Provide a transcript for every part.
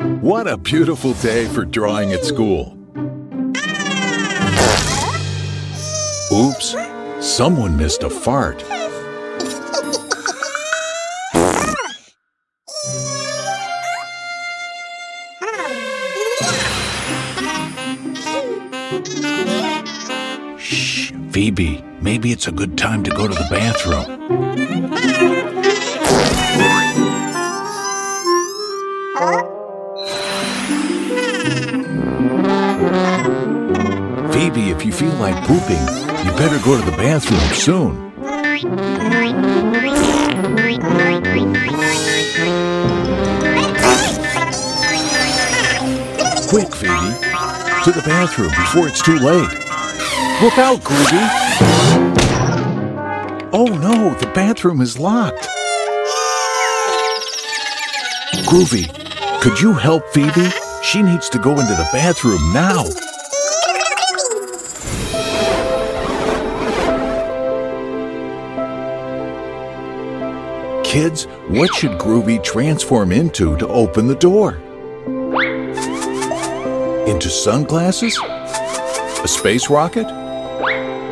What a beautiful day for drawing at school. Oops, someone missed a fart. Shh, Phoebe, maybe it's a good time to go to the bathroom. Phoebe, if you feel like pooping, you better go to the bathroom soon. Quick, Phoebe, to the bathroom before it's too late. Look out, Groovy! Oh no, the bathroom is locked. Groovy, could you help Phoebe? She needs to go into the bathroom now. Kids, what should Groovy transform into to open the door? Into sunglasses? A space rocket?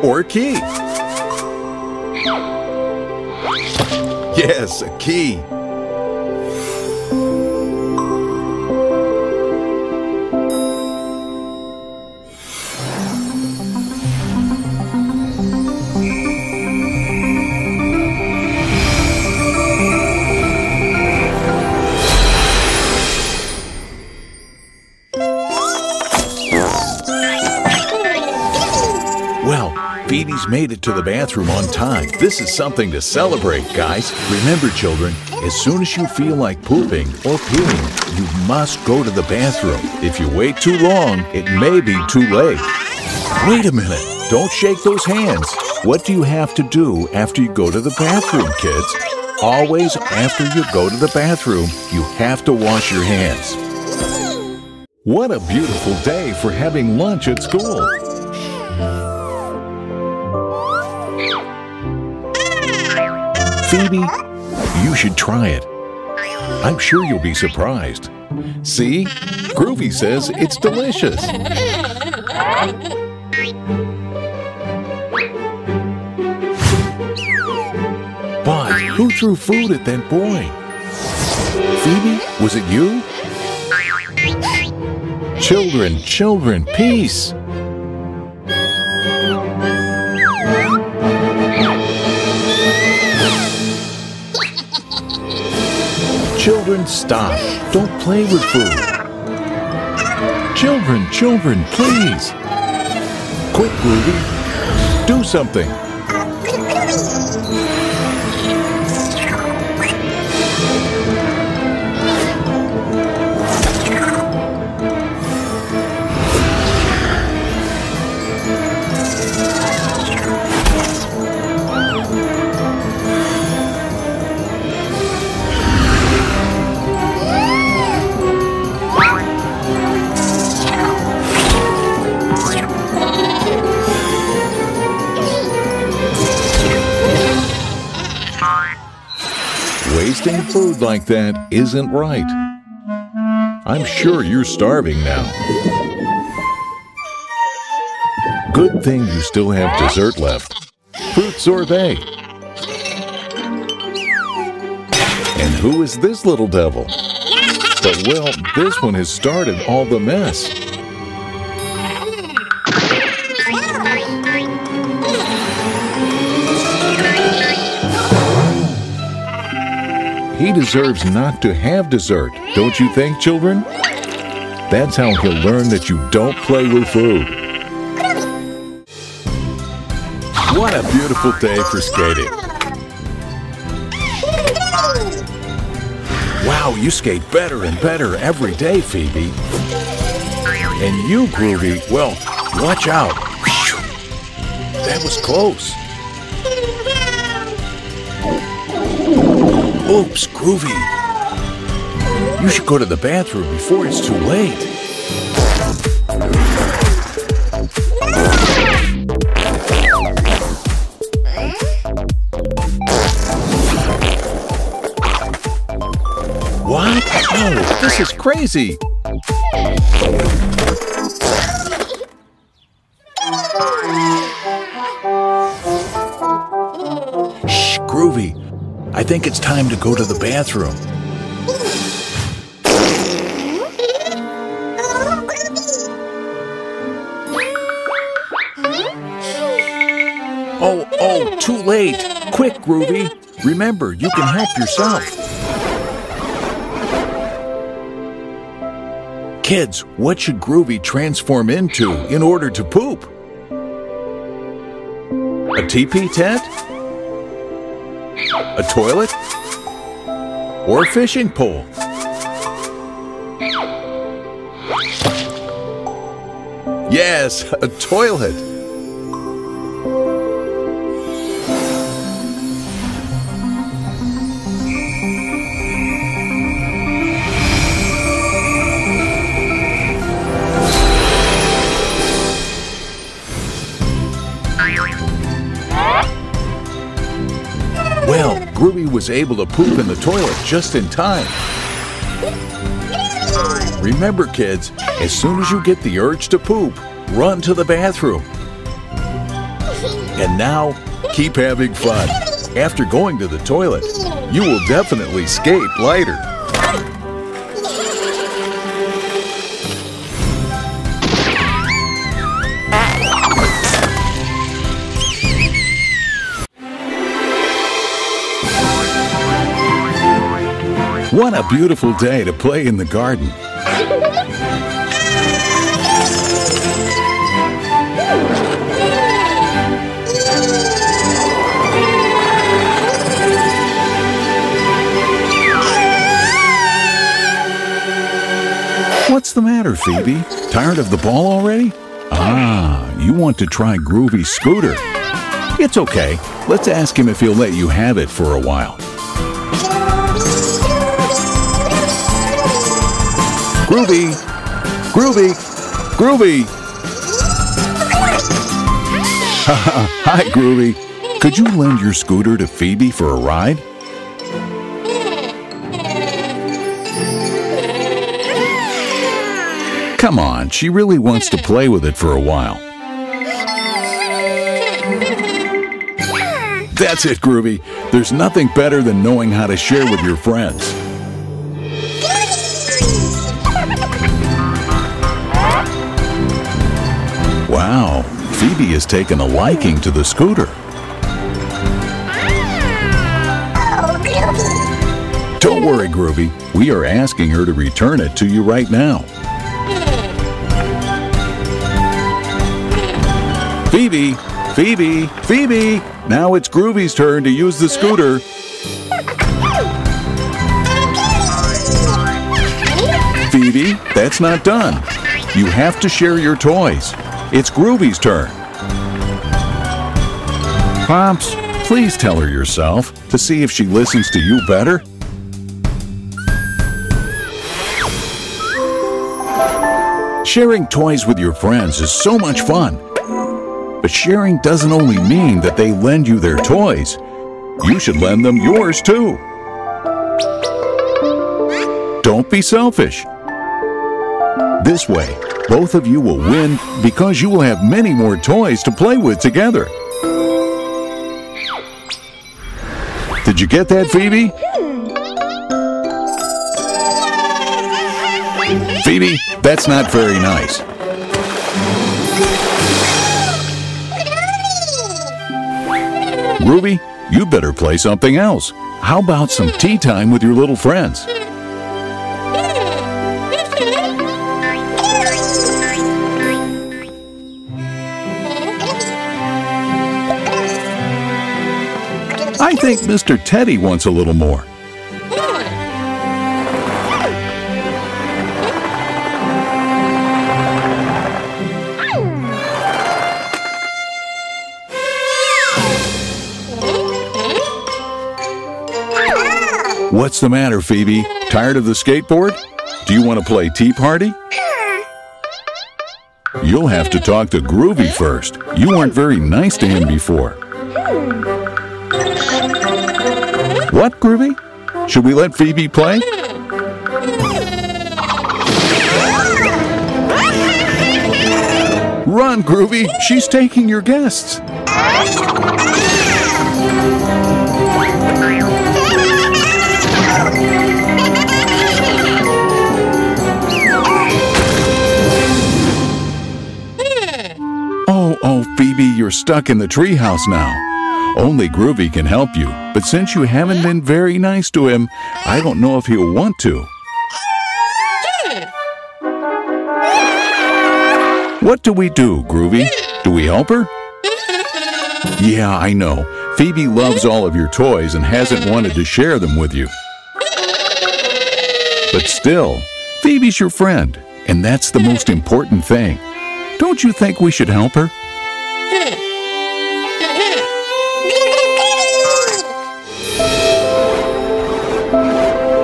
Or a key? Yes, a key. Phoebe's made it to the bathroom on time. This is something to celebrate, guys. Remember, children, as soon as you feel like pooping or peeing, you must go to the bathroom. If you wait too long, it may be too late. Wait a minute. Don't shake those hands. What do you have to do after you go to the bathroom, kids? Always after you go to the bathroom, you have to wash your hands. What a beautiful day for having lunch at school. Phoebe, you should try it. I'm sure you'll be surprised. See? Groovy says it's delicious. But who threw food at that boy? Phoebe, was it you? Children, children, peace! Children, stop. Don't play with food. Children, children, please. Quick, Ruby. Do something. Wasting food like that isn't right. I'm sure you're starving now. Good thing you still have dessert left. Fruit sorbet. And who is this little devil? But well, this one has started all the mess. He deserves not to have dessert, don't you think, children? That's how he'll learn that you don't play with food. What a beautiful day for skating. Wow, you skate better and better every day, Phoebe. And you, Groovy, well, watch out. That was close. Oops, Groovy. You should go to the bathroom before it's too late. What? No, This is crazy! Shh, Groovy. I think it's time to go to the bathroom. Oh, too late. Quick, Groovy. Remember, you can help yourself. Kids, what should Groovy transform into in order to poop? A teepee tent? A toilet? Or a fishing pole? Yes, a toilet. Well, Groovy was able to poop in the toilet just in time. Remember, kids, as soon as you get the urge to poop, run to the bathroom. And now, keep having fun. After going to the toilet, you will definitely skate lighter. What a beautiful day to play in the garden. What's the matter, Phoebe? Tired of the ball already? Ah, you want to try Groovy's scooter. It's okay. Let's ask him if he'll let you have it for a while. Groovy! Groovy! Groovy! Hi, Groovy. Could you lend your scooter to Phoebe for a ride? Come on, she really wants to play with it for a while. That's it, Groovy. There's nothing better than knowing how to share with your friends. Wow, Phoebe has taken a liking to the scooter. Don't worry, Groovy. We are asking her to return it to you right now. Phoebe! Phoebe! Phoebe! Now it's Groovy's turn to use the scooter. Phoebe, that's not done. You have to share your toys. It's Groovy's turn. Pops, please tell her yourself to see if she listens to you better. Sharing toys with your friends is so much fun. But sharing doesn't only mean that they lend you their toys. You should lend them yours too. Don't be selfish. This way, both of you will win because you will have many more toys to play with together. Did you get that, Phoebe? Phoebe, that's not very nice. Groovy, you better play something else. How about some tea time with your little friends? I think Mr. Teddy wants a little more. What's the matter, Phoebe? Tired of the skateboard? Do you want to play tea party? You'll have to talk to Groovy first. You weren't very nice to him before. What, Groovy? Should we let Phoebe play? Run, Groovy! She's taking your guests! Oh, Phoebe, you're stuck in the treehouse now. Only Groovy can help you, but since you haven't been very nice to him, I don't know if he'll want to. What do we do, Groovy? Do we help her? Yeah, I know. Phoebe loves all of your toys and hasn't wanted to share them with you. But still, Phoebe's your friend, and that's the most important thing. Don't you think we should help her?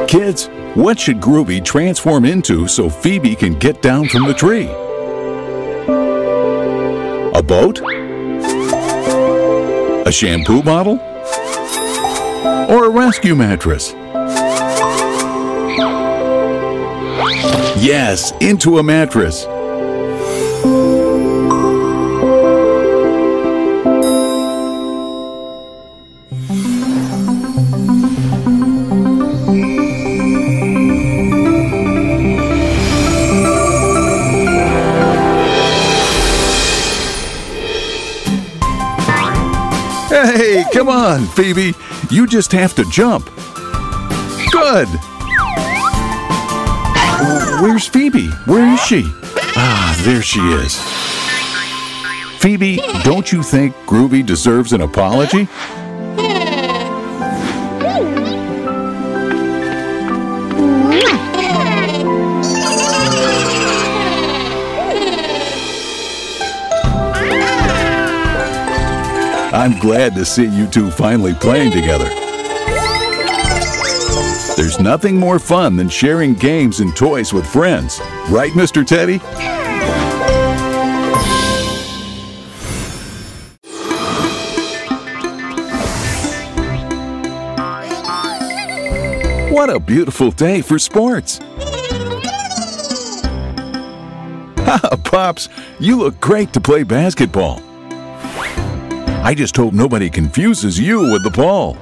Kids, what should Groovy transform into so Phoebe can get down from the tree? A boat? A shampoo bottle? Or a rescue mattress? Yes, into a mattress. Hey, come on, Phoebe. You just have to jump. Good. Where's Phoebe? Where is she? Ah, there she is. Phoebe, don't you think Groovy deserves an apology? I'm glad to see you two finally playing together. There's nothing more fun than sharing games and toys with friends. Right, Mr. Teddy? What a beautiful day for sports! Pops, you look great to play basketball. I just hope nobody confuses you with the ball.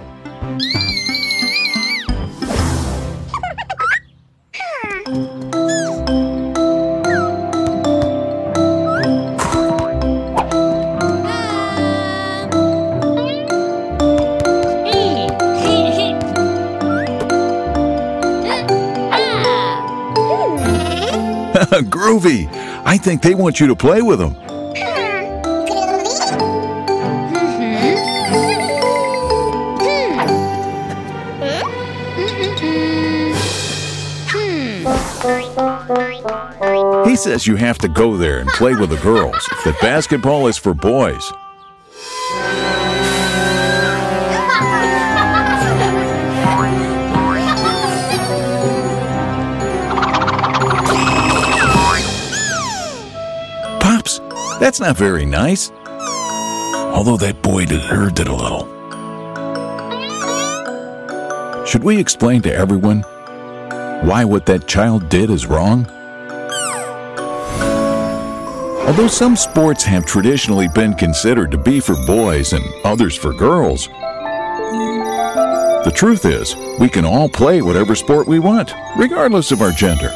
Groovy, I think they want you to play with them. He says you have to go there and play with the girls, that basketball is for boys. Pops, that's not very nice. Although that boy deserved it a little. Should we explain to everyone why what that child did is wrong? Although some sports have traditionally been considered to be for boys and others for girls, the truth is, we can all play whatever sport we want, regardless of our gender.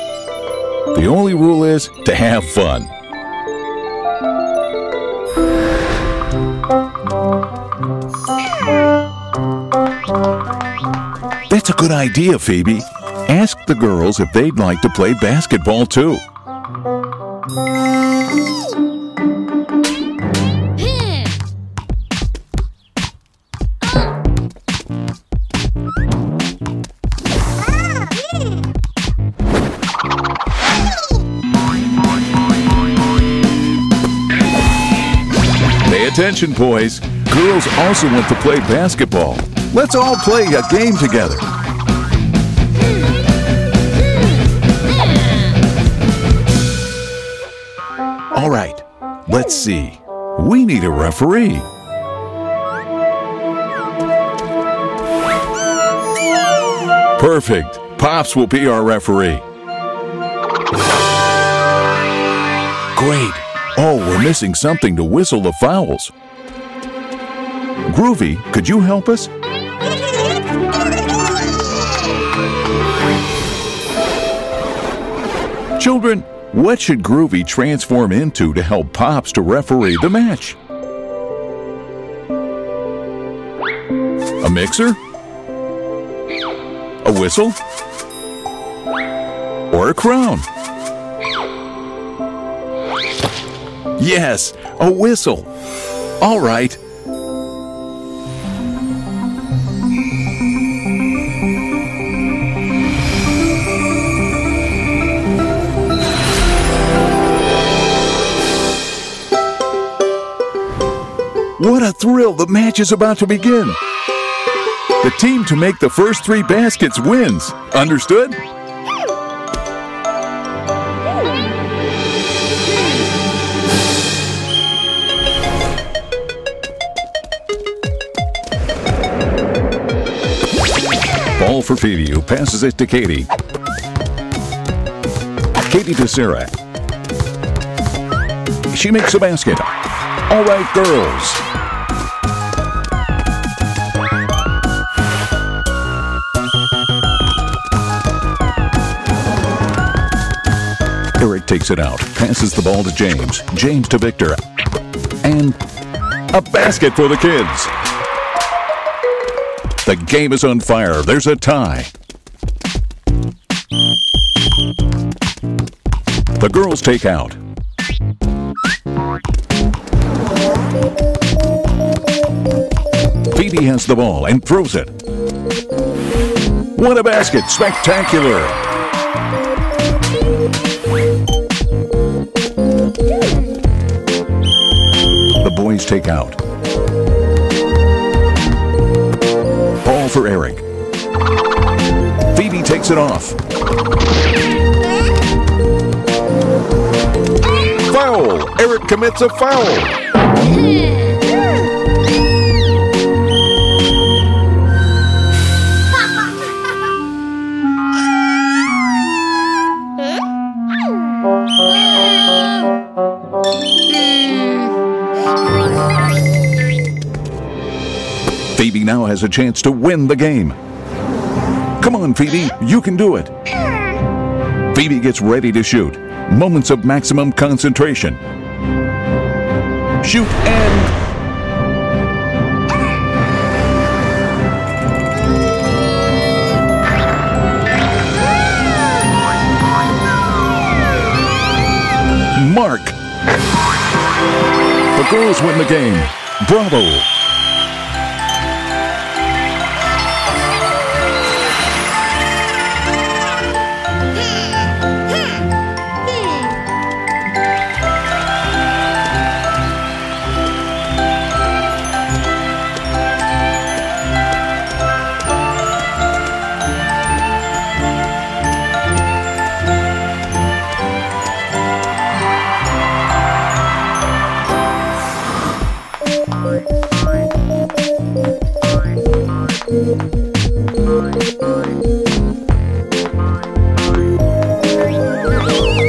The only rule is to have fun. That's a good idea, Phoebe. Ask the girls if they'd like to play basketball too. Pay attention, boys. Girls also want to play basketball. Let's all play a game together. All right, let's see. We need a referee. Perfect. Pops will be our referee. Great. Oh, we're missing something to whistle the fowls. Groovy, could you help us? Children, what should Groovy transform into to help Pops to referee the match? A mixer? A whistle? Or a crown? Yes, a whistle. All right. What a thrill! The match is about to begin. The team to make the first 3 baskets wins. Understood? Ball for Phoebe, who passes it to Katie. Katie to Sarah. She makes a basket. All right, girls. Eric takes it out, passes the ball to James. James to Victor. And a basket for the kids. The game is on fire. There's a tie. The girls take out. Phoebe has the ball and throws it. What a basket! Spectacular! The boys take out. For Eric. Phoebe takes it off. Foul! Eric commits a foul! Phoebe now has a chance to win the game. Come on, Phoebe, you can do it. Phoebe gets ready to shoot. Moments of maximum concentration. Shoot and... Mark! The girls win the game. Bravo!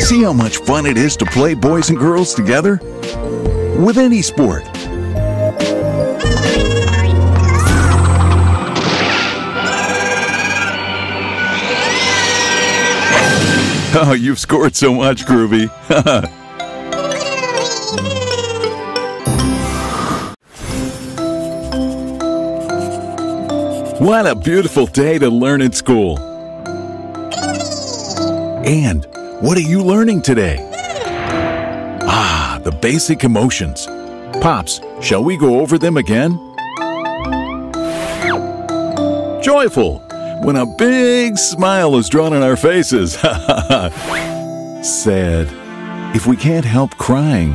See how much fun it is to play boys and girls together? With any sport. Oh, you've scored so much, Groovy. What a beautiful day to learn in school. And what are you learning today? Ah, the basic emotions. Pops, shall we go over them again? Joyful, when a big smile is drawn on our faces. Sad, if we can't help crying.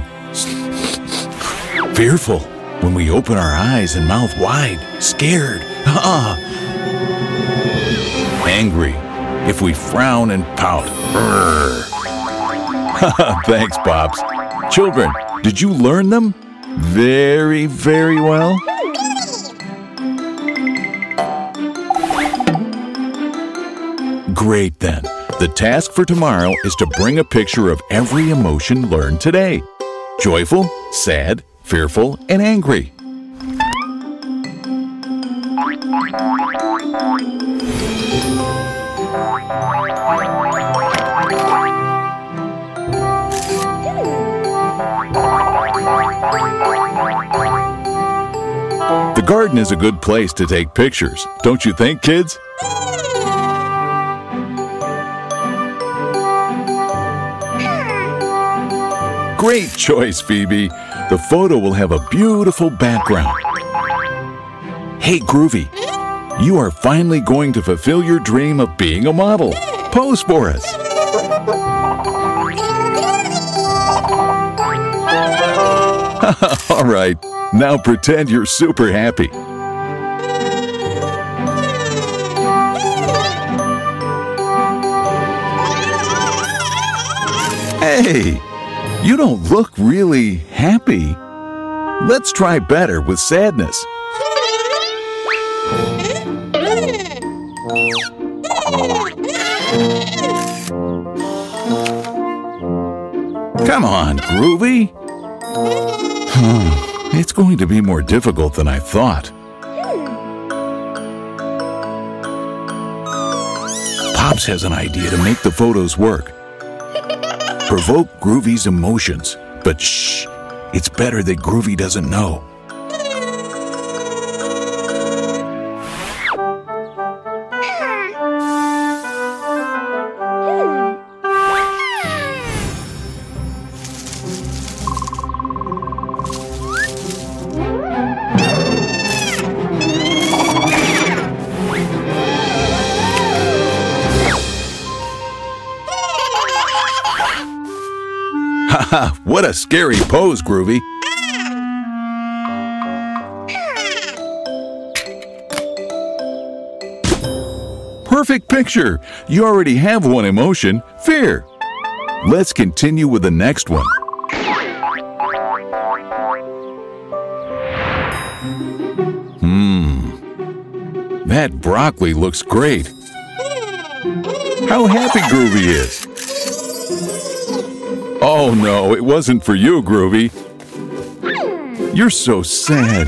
Fearful, when we open our eyes and mouth wide, scared. Angry, if we frown and pout. Thanks, Pops. Children, did you learn them? Very, very well. Great, then. The task for tomorrow is to bring a picture of every emotion learned today. joyful, sad, fearful, and angry. The garden is a good place to take pictures, don't you think, kids? Great choice, Phoebe. The photo will have a beautiful background. Hey, Groovy, you are finally going to fulfill your dream of being a model. Pose for us. All right, now pretend you're super happy. Hey! You don't look really happy. Let's try better with sadness. Come on, Groovy. It's going to be more difficult than I thought. Pops has an idea to make the photos work. Provoke Groovy's emotions, but shh, it's better that Groovy doesn't know. What a scary pose, Groovy! Perfect picture! You already have one emotion, fear! Let's continue with the next one. That broccoli looks great. How happy Groovy is! Oh no, it wasn't for you, Groovy. You're so sad.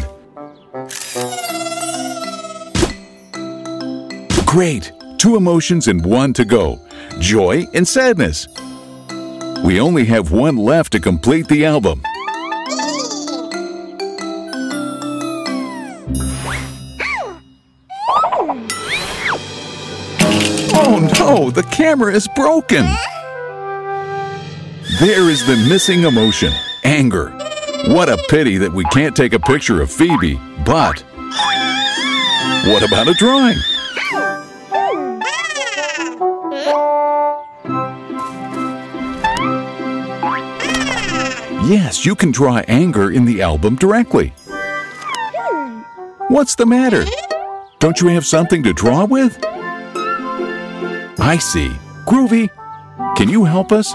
Great! 2 emotions and 1 to go. Joy and sadness. We only have 1 left to complete the album. Oh no, the camera is broken! There is the missing emotion, anger. What a pity that we can't take a picture of Phoebe, but what about a drawing? Yes, you can draw anger in the album directly. What's the matter? Don't you have something to draw with? I see. Groovy, can you help us?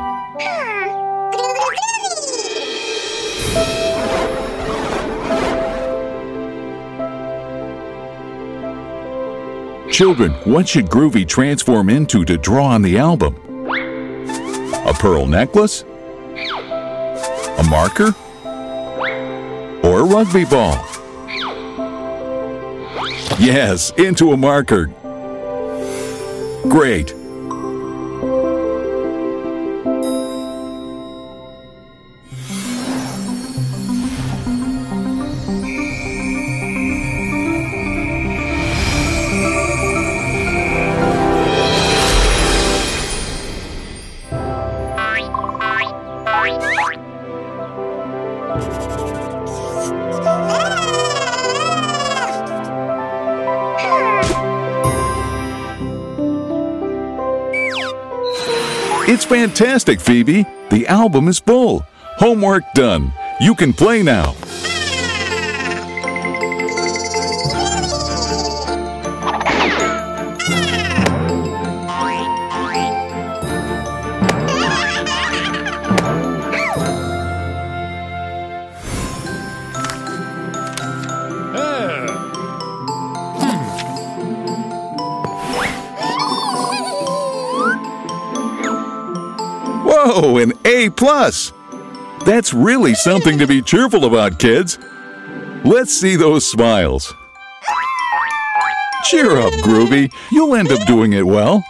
Children, what should Groovy transform into to draw on the album? A pearl necklace? A marker? Or a rugby ball? Yes, into a marker. Great. It's fantastic, Phoebe. The album is full. Homework done. You can play now. Oh, an A+! That's really something to be cheerful about, kids. Let's see those smiles. Cheer up, Groovy. You'll end up doing it well.